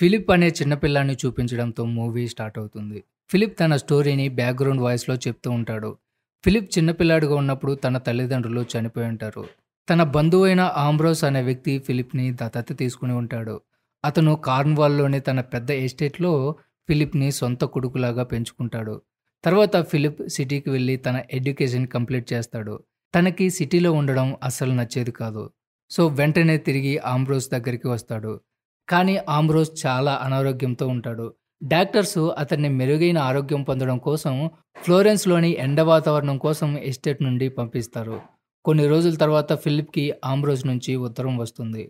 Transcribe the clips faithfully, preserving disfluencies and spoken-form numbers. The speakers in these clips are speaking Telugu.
ఫిలిప్ అనే చిన్నపిల్లాన్ని చూపించడంతో మూవీ స్టార్ట్ అవుతుంది. ఫిలిప్ తన స్టోరీని బ్యాక్గ్రౌండ్ వాయిస్లో చెప్తూ ఉంటాడు. ఫిలిప్ చిన్నపిల్లాడిగా ఉన్నప్పుడు తన తల్లిదండ్రులు చనిపోయి ఉంటారు. తన బంధువైన ఆంబ్రోస్ అనే వ్యక్తి ఫిలిప్ని దత్తత తీసుకుని ఉంటాడు. అతను కార్న్వాల్లోని తన పెద్ద ఎస్టేట్లో ఫిలిప్ని సొంత కొడుకులాగా పెంచుకుంటాడు. తర్వాత ఫిలిప్ సిటీకి వెళ్ళి తన ఎడ్యుకేషన్ కంప్లీట్ చేస్తాడు. తనకి సిటీలో ఉండడం అస్సలు నచ్చేది కాదు. సో వెంటనే తిరిగి ఆంబ్రోస్ దగ్గరికి వస్తాడు. కానీ ఆంబ్రోస్ చాలా అనారోగ్యంతో ఉంటాడు. డాక్టర్సు అతన్ని మెరుగైన ఆరోగ్యం పొందడం కోసం ఫ్లోరెన్స్లోని ఎండ వాతావరణం కోసం ఎస్టేట్ నుండి పంపిస్తారు. కొన్ని రోజుల తర్వాత ఫిలిప్కి ఆంబ్రోస్ నుంచి ఉత్తరం వస్తుంది.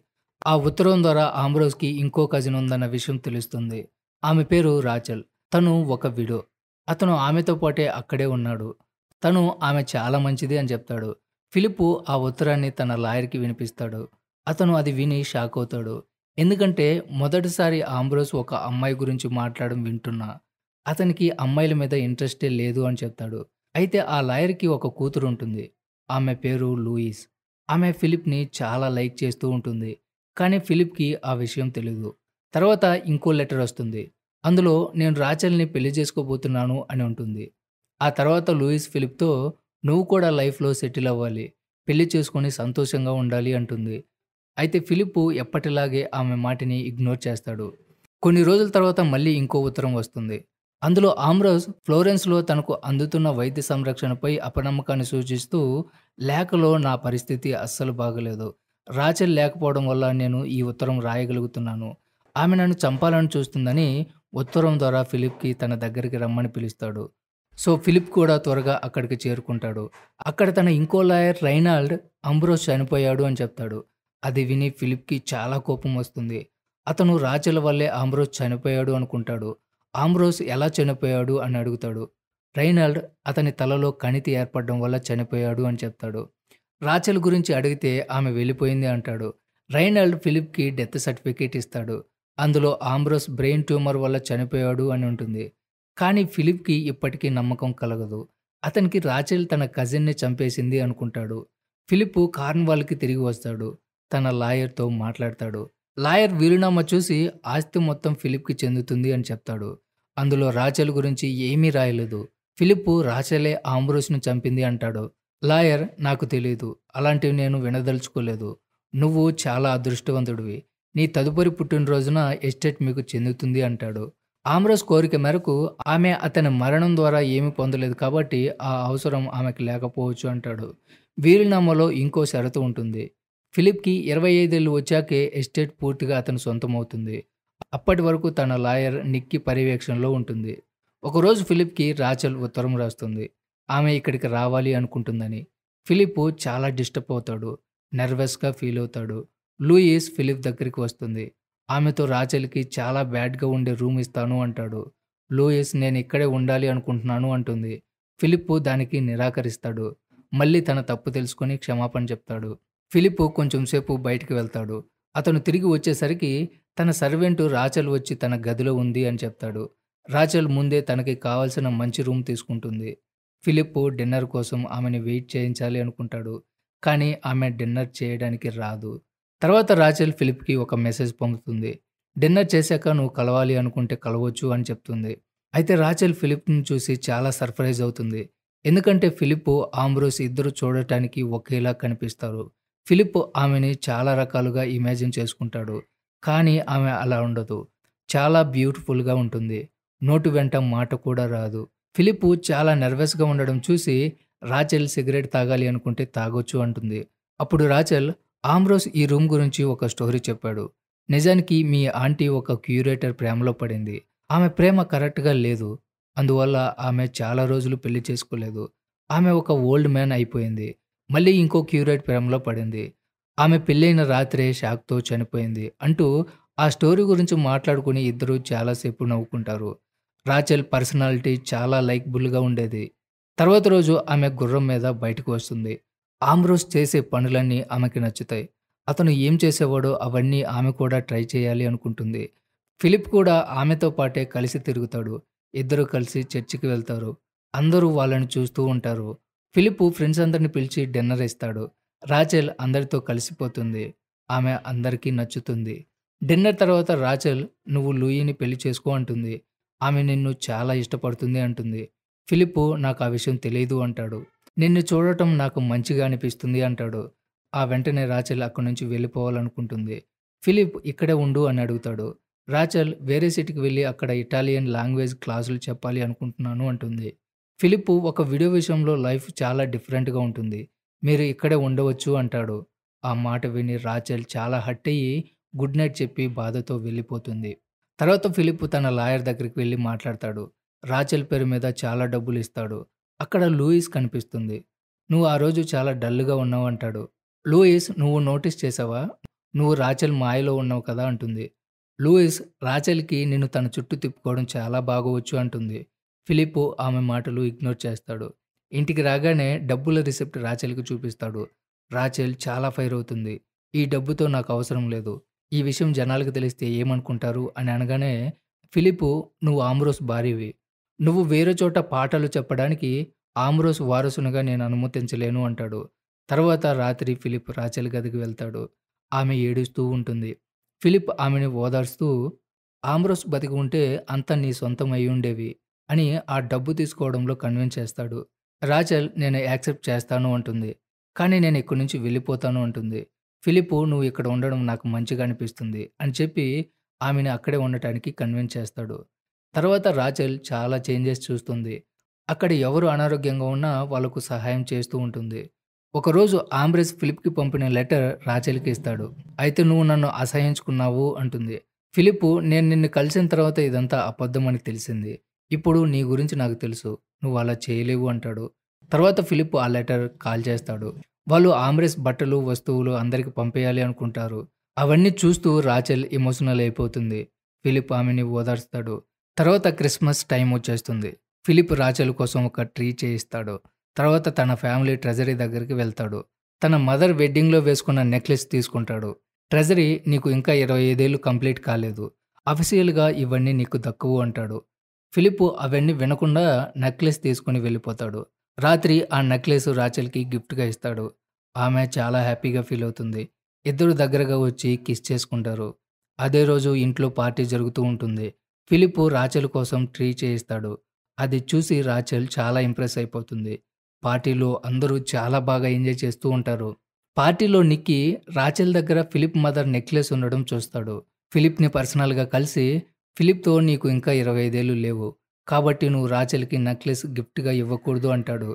ఆ ఉత్తరం ద్వారా ఆంబ్రోస్కి ఇంకో కజిన్ ఉందన్న విషయం తెలుస్తుంది. ఆమె పేరు రాచెల్. తను ఒక విడో. అతను ఆమెతో పాటే అక్కడే ఉన్నాడు. తను ఆమె చాలా మంచిది అని చెప్తాడు. ఫిలిప్ ఆ ఉత్తరాన్ని తన లాయర్కి వినిపిస్తాడు. అతను అది విని షాక్ అవుతాడు. ఎందుకంటే మొదటిసారి ఆంబ్రోస్ ఒక అమ్మాయి గురించి మాట్లాడడం వింటున్నా. అతనికి అమ్మాయిల మీద ఇంట్రెస్టే లేదు అని చెప్తాడు. అయితే ఆ లాయర్కి ఒక కూతురు ఉంటుంది. ఆమె పేరు లూయిస్. ఆమె ఫిలిప్ని చాలా లైక్ చేస్తూ ఉంటుంది. కానీ ఫిలిప్కి ఆ విషయం తెలియదు. తర్వాత ఇంకో లెటర్ వస్తుంది. అందులో నేను రాచెల్ని పెళ్లి చేసుకోబోతున్నాను అని ఉంటుంది. ఆ తర్వాత లూయిస్ ఫిలిప్తో నువ్వు కూడా లైఫ్లో సెటిల్ అవ్వాలి, పెళ్లి చేసుకొని సంతోషంగా ఉండాలి అంటుంది. అయితే ఫిలిప్ ఎప్పటిలాగే ఆమె మాటని ఇగ్నోర్ చేస్తాడు. కొన్ని రోజుల తర్వాత మళ్ళీ ఇంకో ఉత్తరం వస్తుంది. అందులో ఆంబ్రోస్ ఫ్లోరెన్స్లో తనకు అందుతున్న వైద్య సంరక్షణపై అపనమ్మకాన్ని సూచిస్తూ లేఖలో నా పరిస్థితి అస్సలు బాగలేదు, రాచెల్ లేకపోవడం వల్ల నేను ఈ ఉత్తరం రాయగలుగుతున్నాను, ఆమె నన్ను చంపాలని చూస్తుందని ఉత్తరం ద్వారా ఫిలిప్కి తన దగ్గరికి రమ్మని పిలుస్తాడు. సో ఫిలిప్ కూడా త్వరగా అక్కడికి చేరుకుంటాడు. అక్కడ తన ఇంకో లాయర్ రైనాల్డ్ ఆంబ్రోస్ చనిపోయాడు అని చెప్తాడు. అది విని ఫిలిప్కి చాలా కోపం వస్తుంది. అతను రాచెల్ వల్లే ఆంబ్రోస్ చనిపోయాడు అనుకుంటాడు. ఆంబ్రోస్ ఎలా చనిపోయాడు అని అడుగుతాడు. రైనాల్డ్ అతని తలలో కణితి ఏర్పడడం వల్ల చనిపోయాడు అని చెప్తాడు. రాచెల్ గురించి అడిగితే ఆమె వెళ్ళిపోయింది అంటాడు. రైనాల్డ్ ఫిలిప్కి డెత్ సర్టిఫికేట్ ఇస్తాడు. అందులో ఆంబ్రోస్ బ్రెయిన్ ట్యూమర్ వల్ల చనిపోయాడు అని ఉంటుంది. కానీ ఫిలిప్కి ఇప్పటికీ నమ్మకం కలగదు. అతనికి రాచెల్ తన కజిన్ని చంపేసింది అనుకుంటాడు. ఫిలిప్ కార్న్వాల్కి తిరిగి వస్తాడు. తన లాయర్తో మాట్లాడతాడు. లాయర్ వీలునామా చూసి ఆస్తి మొత్తం ఫిలిప్కి చెందుతుంది అని చెప్తాడు. అందులో రాచెల్ గురించి ఏమీ రాయలేదు. ఫిలిప్ రాచెలే ఆంబ్రోస్ను చంపింది అంటాడు. లాయర్ నాకు తెలియదు, అలాంటివి నేను వినదలుచుకోలేదు, నువ్వు చాలా అదృష్టవంతుడివి, నీ తదుపరి పుట్టినరోజున ఎస్టేట్ మీకు చెందుతుంది అంటాడు. ఆంబ్రోస్ కోరిక మేరకు ఆమె అతని మరణం ద్వారా ఏమీ పొందలేదు కాబట్టి ఆ అవసరం ఆమెకు లేకపోవచ్చు అంటాడు. వీలునామాలో ఇంకో షరతు ఉంటుంది. ఫిలిప్కి ఇరవై ఐదేళ్ళు వచ్చాకే ఎస్టేట్ పూర్తిగా అతని సొంతమవుతుంది. అప్పటి వరకు తన లాయర్ నిక్కి పర్యవేక్షణలో ఉంటుంది. ఒకరోజు ఫిలిప్కి రాచెల్ ఉత్తరం రాస్తుంది, ఆమె ఇక్కడికి రావాలి అనుకుంటుందని. ఫిలిప్ చాలా డిస్టర్బ్ అవుతాడు, నర్వస్గా ఫీల్ అవుతాడు. లూయిస్ ఫిలిప్ దగ్గరికి వస్తుంది. ఆమెతో రాచెల్కి చాలా బ్యాడ్గా ఉండే రూమ్ ఇస్తాను అంటాడు. లూయిస్ నేను ఇక్కడే ఉండాలి అనుకుంటున్నాను అంటుంది. ఫిలిప్ దానికి నిరాకరిస్తాడు. మళ్ళీ తన తప్పు తెలుసుకొని క్షమాపణ చెప్తాడు. ఫిలిప్ కొంచెం సేపు బయటికి వెళ్తాడు. అతను తిరిగి వచ్చేసరికి తన సర్వెంటు రాచెల్ వచ్చి తన గదిలో ఉంది అని చెప్తాడు. రాచెల్ ముందే తనకి కావాల్సిన మంచి రూమ్ తీసుకుంటుంది. ఫిలిప్ డిన్నర్ కోసం ఆమెని వెయిట్ చేయించాలి అనుకుంటాడు. కానీ ఆమె డిన్నర్ చేయడానికి రాదు. తర్వాత రాచెల్ ఫిలిప్కి ఒక మెసేజ్ పంపుతుంది. డిన్నర్ చేశాక నువ్వు కలవాలి అనుకుంటే కలవచ్చు అని చెప్తుంది. అయితే రాచెల్ ఫిలిప్ని చూసి చాలా సర్ప్రైజ్ అవుతుంది. ఎందుకంటే ఫిలిప్ ఆంబ్రోస్ ఇద్దరు చూడటానికి ఒకేలా కనిపిస్తారు. ఫిలిప్ ఆమెని చాలా రకాలుగా ఇమాజిన్ చేసుకుంటాడు. కానీ ఆమె అలా ఉండదు. చాలా బ్యూటిఫుల్గా ఉంటుంది. నోటు వెంట మాట కూడా రాదు. ఫిలిప్ చాలా నర్వస్గా ఉండడం చూసి రాచెల్ సిగరెట్ తాగాలి అనుకుంటే తాగొచ్చు అంటుంది. అప్పుడు రాచెల్ ఆంబ్రోస్ ఈ రూమ్ గురించి ఒక స్టోరీ చెప్పాడు. నిజానికి మీ ఆంటీ ఒక క్యూరేటర్ ప్రేమలో పడింది. ఆమె ప్రేమ కరెక్ట్గా లేదు. అందువల్ల ఆమె చాలా రోజులు పెళ్లి చేసుకోలేదు. ఆమె ఒక ఓల్డ్ మ్యాన్ అయిపోయింది. మళ్ళీ ఇంకో క్యూరేట్ ప్రేమలో పడింది. ఆమె పెళ్ళైన రాత్రే షాక్తో చనిపోయింది అంటూ ఆ స్టోరీ గురించి మాట్లాడుకుని ఇద్దరూ చాలాసేపు నవ్వుకుంటారు. రాచెల్ పర్సనాలిటీ చాలా లైకబుల్గా ఉండేది. తర్వాత రోజు ఆమె గుర్రం మీద బయటకు వస్తుంది. ఆంబ్రోస్ చేసే పనులన్నీ ఆమెకి నచ్చుతాయి. అతను ఏం చేసేవాడో అవన్నీ ఆమె కూడా ట్రై చేయాలి అనుకుంటుంది. ఫిలిప్ కూడా ఆమెతో పాటే కలిసి తిరుగుతాడు. ఇద్దరు కలిసి చర్చికి వెళ్తారు. అందరూ వాళ్ళని చూస్తూ ఉంటారు. ఫిలిప్ ఫ్రెండ్స్ అందరిని పిలిచి డిన్నర్ ఇస్తాడు. రాచెల్ అందరితో కలిసిపోతుంది. ఆమె అందరికీ నచ్చుతుంది. డిన్నర్ తర్వాత రాచెల్ నువ్వు లూయిని పెళ్లి చేసుకో అంటుంది. ఆమె నిన్ను చాలా ఇష్టపడుతుంది అంటుంది. ఫిలిప్ నాకు ఆ విషయం తెలియదు అంటాడు. నిన్ను చూడటం నాకు మంచిగా అనిపిస్తుంది అంటాడు. ఆ వెంటనే రాచెల్ అక్కడి నుంచి వెళ్ళిపోవాలనుకుంటుంది. ఫిలిప్ ఇక్కడే ఉండు అని అడుగుతాడు. రాచెల్ వేరే సిటీకి వెళ్ళి అక్కడ ఇటాలియన్ లాంగ్వేజ్ క్లాసులు చెప్పాలి అనుకుంటున్నాను అంటుంది. ఫిలిప్ ఒక వీడియో విషయంలో లైఫ్ చాలా డిఫరెంట్గా ఉంటుంది, మీరు ఇక్కడే ఉండవచ్చు అంటాడు. ఆ మాట విని రాచెల్ చాలా హట్ అయ్యి గుడ్ నైట్ చెప్పి బాధతో వెళ్ళిపోతుంది. తర్వాత ఫిలిప్ తన లాయర్ దగ్గరికి వెళ్ళి మాట్లాడతాడు. రాచెల్ పేరు మీద చాలా డబ్బులు ఇస్తాడు. అక్కడ లూయిస్ కనిపిస్తుంది. నువ్వు ఆ రోజు చాలా డల్గా ఉన్నావు అంటాడు. లూయిస్ నువ్వు నోటీస్ చేసావా, నువ్వు రాచెల్ మాయలో ఉన్నావు కదా అంటుంది. లూయిస్ రాచెల్కి నేను తన చుట్టూ తిప్పుకోవడం చాలా బాగోవచ్చు అంటుంది. ఫిలిప్ ఆమె మాటలు ఇగ్నోర్ చేస్తాడు. ఇంటికి రాగానే డబ్బుల రిసిప్ట్ రాచెల్కి చూపిస్తాడు. రాచెల్ చాలా ఫైర్ అవుతుంది. ఈ డబ్బుతో నాకు అవసరం లేదు, ఈ విషయం జనాలకు తెలిస్తే ఏమనుకుంటారు అని అనగానే ఫిలిప్ నువ్వు ఆమ్రోస్ భార్యవి, నువ్వు వేరే చోట పాటలు చెప్పడానికి ఆమ్రోస్ వారసునిగా నేను అనుమతించలేను అంటాడు. తర్వాత రాత్రి ఫిలిప్ రాచెల్ గదికి వెళ్తాడు. ఆమె ఏడుస్తూ ఉంటుంది. ఫిలిప్ ఆమెని ఓదార్స్తూ ఆమ్రోస్ బతికి ఉంటే అంతా నీ సొంతం అయి ఉండేవి అని ఆ డబ్బు తీసుకోవడంలో కన్విన్స్ చేస్తాడు. రాచెల్ నేను యాక్సెప్ట్ చేస్తాను అంటుంది. కానీ నేను ఇక్కడి నుంచి వెళ్ళిపోతాను అంటుంది. ఫిలిప్ నువ్వు ఇక్కడ ఉండడం నాకు మంచిగా అనిపిస్తుంది అని చెప్పి ఆమెను అక్కడే ఉండటానికి కన్విన్స్ చేస్తాడు. తర్వాత రాచెల్ చాలా చేంజెస్ చూస్తుంది. అక్కడ ఎవరు అనారోగ్యంగా ఉన్నా వాళ్ళకు సహాయం చేస్తూ ఉంటుంది. ఒకరోజు ఆంబ్రేస్ ఫిలిప్కి పంపిన లెటర్ రాచెల్కి ఇస్తాడు. అయితే నువ్వు నన్ను అసహించుకున్నావు అంటుంది. ఫిలిప్ నేను నిన్ను కలిసిన తర్వాత ఇదంతా అబద్ధం అని తెలిసింది, ఇప్పుడు నీ గురించి నాకు తెలుసు, నువ్వు అలా చేయలేవు అంటాడు. తర్వాత ఫిలిప్ ఆ లెటర్ కాల్ చేస్తాడు. వాళ్ళు ఆంబ్రేస్ బట్టలు వస్తువులు అందరికీ పంపేయాలి అనుకుంటారు. అవన్నీ చూస్తూ రాచెల్ ఎమోషనల్ అయిపోతుంది. ఫిలిప్ ఆమెని ఓదార్స్తాడు. తర్వాత క్రిస్మస్ టైం వచ్చేస్తుంది. ఫిలిప్ రాచెల్ కోసం ఒక ట్రీ చేయిస్తాడు. తర్వాత తన ఫ్యామిలీ ట్రెజరీ దగ్గరికి వెళ్తాడు. తన మదర్ వెడ్డింగ్లో వేసుకున్న నెక్లెస్ తీసుకుంటాడు. ట్రెజరీ నీకు ఇంకా ఇరవై ఐదేళ్ళు కంప్లీట్ కాలేదు, అఫీషియల్గా ఇవన్నీ నీకు దక్కవు అంటాడు. ఫిలిప్ అవన్నీ వినకుండా నెక్లెస్ తీసుకుని వెళ్ళిపోతాడు. రాత్రి ఆ నెక్లెస్ రాచెల్కి గిఫ్ట్గా ఇస్తాడు. ఆమె చాలా హ్యాపీగా ఫీల్ అవుతుంది. ఇద్దరు దగ్గరగా వచ్చి కిస్ చేసుకుంటారు. అదే రోజు ఇంట్లో పార్టీ జరుగుతూ ఉంటుంది. ఫిలిప్ రాచెల్ కోసం ట్రీ చేయిస్తాడు. అది చూసి రాచెల్ చాలా ఇంప్రెస్ అయిపోతుంది. పార్టీలో అందరూ చాలా బాగా ఎంజాయ్ చేస్తూ ఉంటారు. పార్టీలో నిక్కీ రాచెల్ దగ్గర ఫిలిప్ మదర్ నెక్లెస్ ఉండడం చూస్తాడు. ఫిలిప్ని పర్సనల్గా కలిసి ఫిలిప్తో నీకు ఇంకా ఇరవై ఐదేళ్ళు లేవు, కాబట్టి నువ్వు రాచెల్కి నెక్లెస్ గిఫ్ట్గా ఇవ్వకూడదు అంటాడు.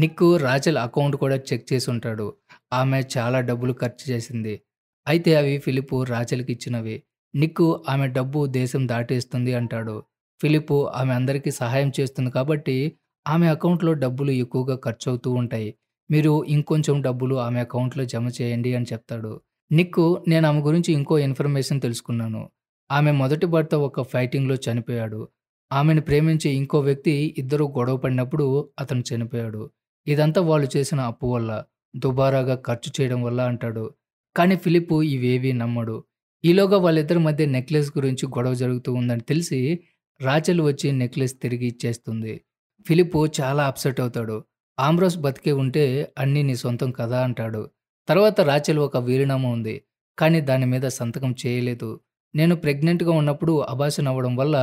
నిక్కు రాచెల్ అకౌంట్ కూడా చెక్ చేసి ఉంటాడు. ఆమె చాలా డబ్బులు ఖర్చు చేసింది. అయితే అవి ఫిలిప్ రాచెల్కి ఇచ్చినవి. నిక్కు ఆమె డబ్బు దేశం దాటేస్తుంది అంటాడు. ఫిలిప్ ఆమె అందరికీ సహాయం చేస్తుంది కాబట్టి ఆమె అకౌంట్లో డబ్బులు ఎక్కువగా ఖర్చు అవుతూ ఉంటాయి, మీరు ఇంకొంచెం డబ్బులు ఆమె అకౌంట్లో జమ చేయండి అని చెప్తాడు. నిక్కు నేను ఆమె గురించి ఇంకో ఇన్ఫర్మేషన్ తెలుసుకున్నాను, ఆమె మొదటి భర్త ఒక ఫైటింగ్లో చనిపోయాడు, ఆమెను ప్రేమించే ఇంకో వ్యక్తి ఇద్దరు గొడవ పడినప్పుడు అతను చనిపోయాడు, ఇదంతా వాళ్ళు చేసిన అప్పు వల్ల దుబారాగా ఖర్చు చేయడం వల్ల అంటాడు. కానీ ఫిలిప్ ఇవేవీ నమ్మడు. ఈలోగా వాళ్ళిద్దరి మధ్య నెక్లెస్ గురించి గొడవ జరుగుతూ ఉందని తెలిసి రాచెల్ వచ్చి నెక్లెస్ తిరిగి ఇచ్చేస్తుంది. ఫిలిప్ చాలా అప్సెట్ అవుతాడు. ఆమ్రోస్ బతికే ఉంటే అన్నీ నీ సొంతం కదా అంటాడు. తర్వాత రాచెల్ ఒక వీరునామా ఉంది, కానీ దాని మీద సంతకం చేయలేదు. నేను ప్రెగ్నెంట్గా ఉన్నప్పుడు అబార్షన్ అవ్వడం వల్ల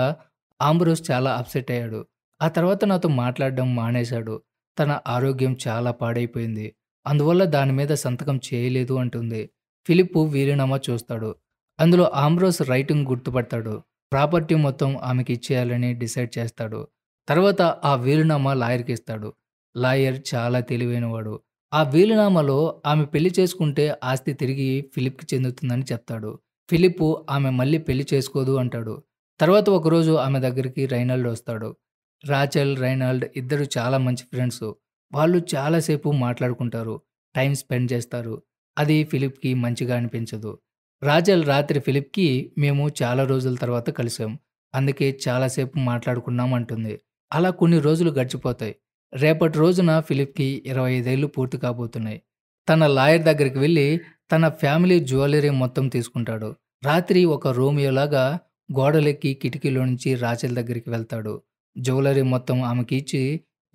ఆంబ్రోస్ చాలా అప్సెట్ అయ్యాడు. ఆ తర్వాత నాతో మాట్లాడడం మానేశాడు, తన ఆరోగ్యం చాలా పాడైపోయింది, అందువల్ల దాని మీద సంతకం చేయలేదు అంటుంది. ఫిలిప్ వీరినామా చూస్తాడు. అందులో ఆంబ్రోస్ రైటింగ్ గుర్తుపడతాడు. ప్రాపర్టీ మొత్తం ఆమెకి ఇచ్చేయాలని డిసైడ్ చేస్తాడు. తర్వాత ఆ వీరినామా లాయర్కి ఇస్తాడు. లాయర్ చాలా తెలివైనవాడు. ఆ వీరినామాలో ఆమె పెళ్లి చేసుకుంటే ఆస్తి తిరిగి ఫిలిప్కి చెందుతుందని చెప్తాడు. ఫిలిప్ ఆమె మళ్ళీ పెళ్లి చేసుకోదు అంటాడు. తర్వాత ఒకరోజు ఆమె దగ్గరికి రైనాల్డ్ వస్తాడు. రాచెల్ రైనాల్డ్ ఇద్దరు చాలా మంచి ఫ్రెండ్స్. వాళ్ళు చాలాసేపు మాట్లాడుకుంటారు, టైం స్పెండ్ చేస్తారు. అది ఫిలిప్కి మంచిగా అనిపించదు. రాచెల్ రాత్రి ఫిలిప్కి మేము చాలా రోజుల తర్వాత కలిసాం, అందుకే చాలాసేపు మాట్లాడుకున్నాం అంటుంది. అలా కొన్ని రోజులు గడిచిపోతాయి. రేపటి రోజున ఫిలిప్కి ఇరవై ఐదేళ్ళు పూర్తి కాబోతున్నాయి. తన లాయర్ దగ్గరికి వెళ్ళి తన ఫ్యామిలీ జ్యువెలరీ మొత్తం తీసుకుంటాడు. రాత్రి ఒక రోమియోలాగా గోడలెక్కి కిటికీలో నుంచి రాచెల్ దగ్గరికి వెళ్తాడు. జ్యువెలరీ మొత్తం ఆమెకి ఇచ్చి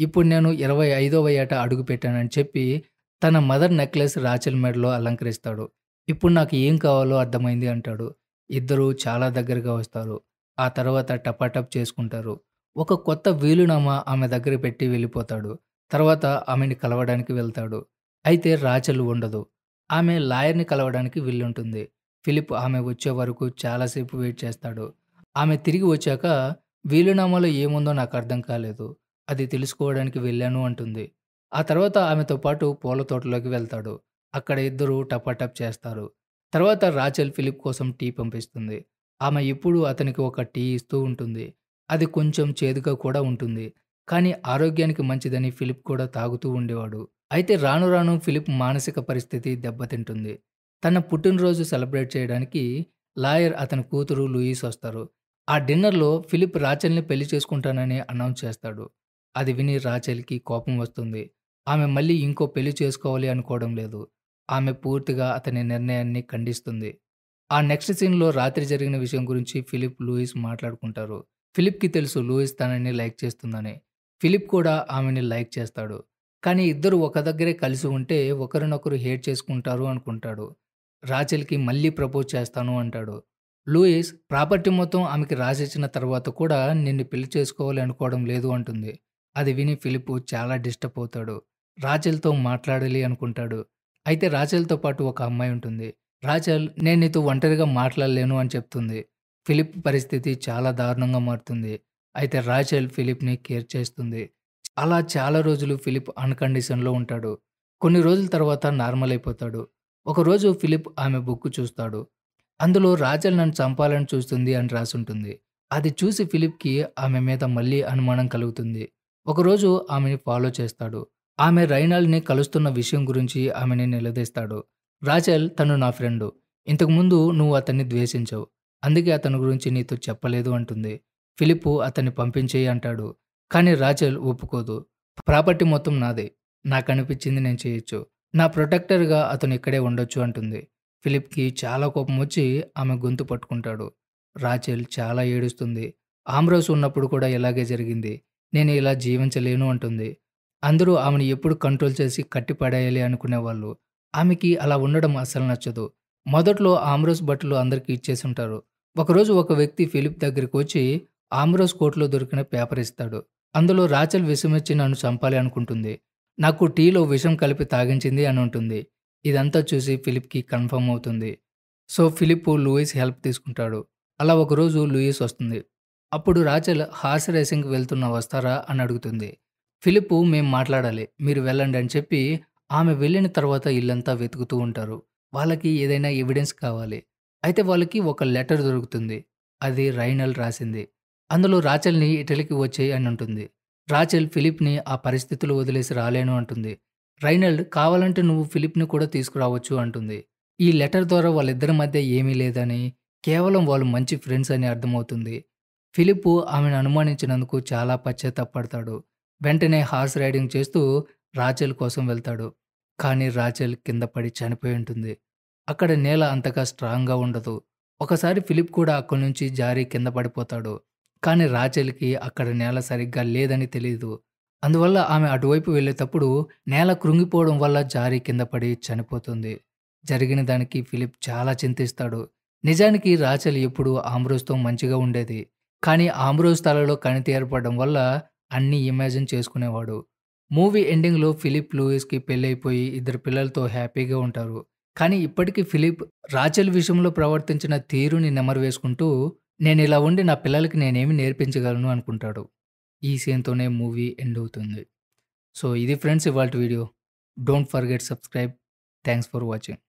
ఇప్పుడు నేను ఇరవై ఐదవ ఏట అడుగు పెట్టానని చెప్పి తన మదర్ నెక్లెస్ రాచెల్ మెడలో అలంకరిస్తాడు. ఇప్పుడు నాకు ఏం కావాలో అర్థమైంది అంటాడు. ఇద్దరు చాలా దగ్గరగా వస్తారు. ఆ తర్వాత టపాటప్ చేసుకుంటారు. ఒక కొత్త వీలునామా ఆమె దగ్గర పెట్టి వెళ్ళిపోతాడు. తర్వాత ఆమెని కలవడానికి వెళ్తాడు. అయితే రాచలు ఉండదు. ఆమె లాయర్ని కలవడానికి వెళ్ళుంటుంది. ఫిలిప్ ఆమె వచ్చే వరకు చాలాసేపు వెయిట్ చేస్తాడు. ఆమె తిరిగి వచ్చాక వీలునామాలో ఏముందో నాకు అర్థం కాలేదు, అది తెలుసుకోవడానికి వెళ్ళాను అంటుంది. ఆ తర్వాత ఆమెతో పాటు పూల తోటలోకి వెళ్తాడు. అక్కడ ఇద్దరు టపాటప్ చేస్తారు. తర్వాత రాచెల్ ఫిలిప్ కోసం టీ పంపిస్తుంది. ఆమె ఎప్పుడూ అతనికి ఒక టీ ఇస్తూ ఉంటుంది. అది కొంచెం చేదుగా కూడా ఉంటుంది, కానీ ఆరోగ్యానికి మంచిదని ఫిలిప్ కూడా తాగుతూ ఉండేవాడు. అయితే రాను రాను ఫిలిప్ మానసిక పరిస్థితి దెబ్బతింటుంది. తన పుట్టినరోజు సెలబ్రేట్ చేయడానికి లాయర్ అతని కూతురు లూయిస్ వస్తారు. ఆ డిన్నర్లో ఫిలిప్ రాచెల్ని పెళ్లి చేసుకుంటానని అనౌన్స్ చేస్తాడు. అది విని రాచెల్కి కోపం వస్తుంది. ఆమె మళ్ళీ ఇంకో పెళ్లి చేసుకోవాలి అనుకోవడం లేదు. ఆమె పూర్తిగా అతని నిర్ణయాన్ని ఖండిస్తుంది. ఆ నెక్స్ట్ సీన్లో రాత్రి జరిగిన విషయం గురించి ఫిలిప్ లూయిస్ మాట్లాడుకుంటారు. ఫిలిప్కి తెలుసు లూయిస్ తనని లైక్ చేస్తుందని. ఫిలిప్ కూడా ఆమెని లైక్ చేస్తాడు. కానీ ఇద్దరు ఒక దగ్గరే కలిసి ఉంటే ఒకరినొకరు హేట్ చేసుకుంటారు అనుకుంటాడు. రాచెల్కి మళ్ళీ ప్రపోజ్ చేస్తాను అంటాడు. లూయిస్ ప్రాపర్టీ మొత్తం ఆమెకి రాసిచ్చిన తర్వాత కూడా నిన్ను పెళ్లి చేసుకోవాలి అనుకోవడం లేదు అంటుంది. అది విని ఫిలిప్ చాలా డిస్టర్బ్ అవుతాడు. రాచెల్తో మాట్లాడాలి అనుకుంటాడు. అయితే రాచెల్తో పాటు ఒక అమ్మాయి ఉంటుంది. రాచెల్ నేను నీతో ఒంటరిగా మాట్లాడలేను అని చెప్తుంది. ఫిలిప్ పరిస్థితి చాలా దారుణంగా మారుతుంది. అయితే రాచెల్ ఫిలిప్ని కేర్ చేస్తుంది. అలా చాలా రోజులు ఫిలిప్ అన్కండిషన్లో ఉంటాడు. కొన్ని రోజుల తర్వాత నార్మల్ అయిపోతాడు. ఒకరోజు ఫిలిప్ ఆమె బుక్ చూస్తాడు. అందులో రాచెల్ నన్ను చంపాలని చూస్తుంది అని రాసుంటుంది. అది చూసి ఫిలిప్కి ఆమె మీద మళ్ళీ అనుమానం కలుగుతుంది. ఒకరోజు ఆమెని ఫాలో చేస్తాడు. ఆమె రైనాల్డ్ని కలుస్తున్న విషయం గురించి ఆమెని నిలదీస్తాడు. రాచెల్ తను నా ఫ్రెండు, ఇంతకుముందు నువ్వు అతన్ని ద్వేషించవు, అందుకే అతని గురించి నీతో చెప్పలేదు అంటుంది. ఫిలిప్ అతన్ని పంపించేయి అంటాడు. కానీ రాచెల్ ఒప్పుకోదు. ప్రాపర్టీ మొత్తం నాదే, నాకు అనిపించింది నేను చేయొచ్చు, నా ప్రొటెక్టర్గా అతను ఇక్కడే ఉండొచ్చు అంటుంది. ఫిలిప్కి చాలా కోపం వచ్చి ఆమె గొంతు పట్టుకుంటాడు. రాచెల్ చాలా ఏడుస్తుంది. ఆమ్రోస్ ఉన్నప్పుడు కూడా ఇలాగే జరిగింది, నేను ఇలా జీవించలేను అంటుంది. అందరూ ఆమెను ఎప్పుడు కంట్రోల్ చేసి కట్టిపడేయాలి అనుకునేవాళ్ళు. ఆమెకి అలా ఉండడం అసలు నచ్చదు. మొదట్లో ఆమ్రోస్ బట్టలు అందరికీ ఇచ్చేసుంటారు. ఒకరోజు ఒక వ్యక్తి ఫిలిప్ దగ్గరికి వచ్చి ఆమ్రోస్ కోట్లో దొరికిన పేపర్ ఇస్తాడు. అందులో రాచెల్ విషమిచ్చి నన్ను చంపాలి అనుకుంటుంది, నాకు టీలో విషం కలిపి తాగించింది అని ఉంటుంది. ఇదంతా చూసి ఫిలిప్కి కన్ఫర్మ్ అవుతుంది. సో ఫిలిప్ లూయిస్ హెల్ప్ తీసుకుంటాడు. అలా ఒకరోజు లూయిస్ వస్తుంది. అప్పుడు రాచెల్ హార్స్ రేసింగ్కి వెళ్తున్న వస్తారా అని అడుగుతుంది. ఫిలిప్ మేము మాట్లాడాలి, మీరు వెళ్ళండి అని చెప్పి ఆమె వెళ్ళిన తర్వాత ఇల్లంతా వెతుకుతూ ఉంటారు. వాళ్ళకి ఏదైనా ఎవిడెన్స్ కావాలి. అయితే వాళ్ళకి ఒక లెటర్ దొరుకుతుంది. అది రైనల్ రాసింది. అందులో రాచెల్ని ఇటలీకి వచ్చేయి అని ఉంటుంది. రాచెల్ ఫిలిప్ని ఆ పరిస్థితులు వదిలేసి రాలేను అంటుంది. రైనల్ కావాలంటే నువ్వు ఫిలిప్ని కూడా తీసుకురావచ్చు అంటుంది. ఈ లెటర్ ద్వారా వాళ్ళిద్దరి మధ్య ఏమీ లేదని, కేవలం వాళ్ళు మంచి ఫ్రెండ్స్ అని అర్థమవుతుంది. ఫిలిప్ ఆమెను అనుమానించినందుకు చాలా పశ్చాత్తాపడతాడు. వెంటనే హార్స్ రైడింగ్ చేస్తూ రాచెల్ కోసం వెళ్తాడు. కానీ రాచెల్ కింద పడి చనిపోయి ఉంటుంది. అక్కడ నేల అంతగా స్ట్రాంగ్గా ఉండదు. ఒకసారి ఫిలిప్ కూడా అక్కడి నుంచి జారి కింద పడిపోతాడు. కానీ రాచెల్కి అక్కడ నేల సరిగ్గా లేదని తెలియదు. అందువల్ల ఆమె అటువైపు వెళ్ళేటప్పుడు నేల కృంగిపోవడం వల్ల జారి కింద పడి చనిపోతుంది. జరిగిన దానికి ఫిలిప్ చాలా చింతిస్తాడు. నిజానికి రాచెల్ ఎప్పుడు ఆమ్రోస్తో మంచిగా ఉండేది. కానీ ఆమ్రోస్ తలలో కణితి ఏర్పడడం వల్ల అన్నీ ఇమాజిన్ చేసుకునేవాడు. మూవీ ఎండింగ్లో ఫిలిప్ లూయిస్కి పెళ్ళైపోయి ఇద్దరు పిల్లలతో హ్యాపీగా ఉంటారు. కానీ ఇప్పటికీ ఫిలిప్ రాచెల్ విషయంలో ప్రవర్తించిన తీరుని నెమరు వేసుకుంటూ నేను ఇలా ఉండి నా పిల్లలకి నేనేమి నేర్పించగలను అనుకుంటాడు. ఈ సీన్తోనే మూవీ ఎండ్ అవుతుంది. సో ఇది ఫ్రెండ్స్ ఇవాళ వీడియో. Don't forget subscribe. Thanks for watching.